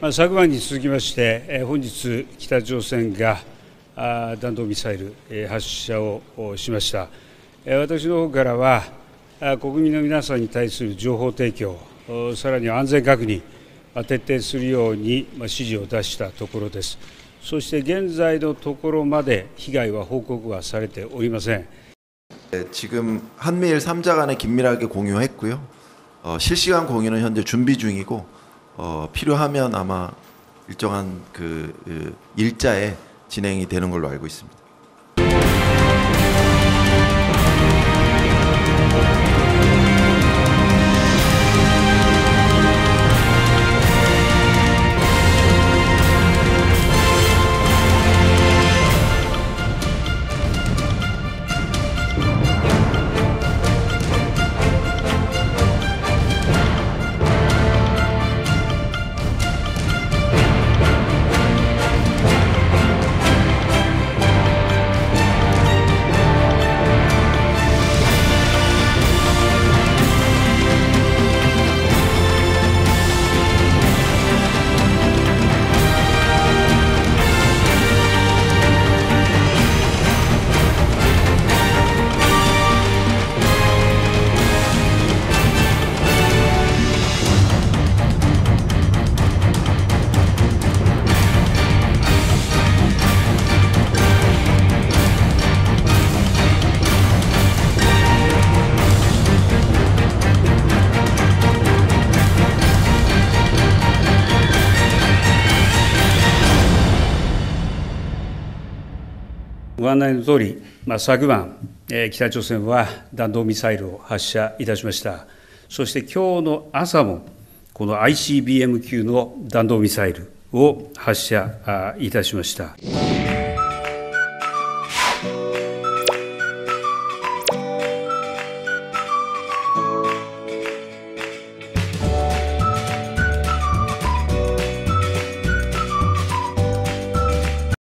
昨晩に続きまして、本日、北朝鮮が弾道ミサイル発射をしました。私の方からは、国民の皆さんに対する情報提供、さらには安全確認、徹底するように指示を出したところです。そして現在のところまで被害は報告はされておりません。지금 한미일 3자 간에 긴밀하게 공유했고요. 실시간 공유는 현재 준비 중이고, 필요하면 아마 일정한 그 일자에 진행이 되는 걸로 알고 있습니다.ご案内のとおり、昨晩、北朝鮮は弾道ミサイルを発射いたしました。そして今日の朝も、この ICBM 級の弾道ミサイルを発射いたしました。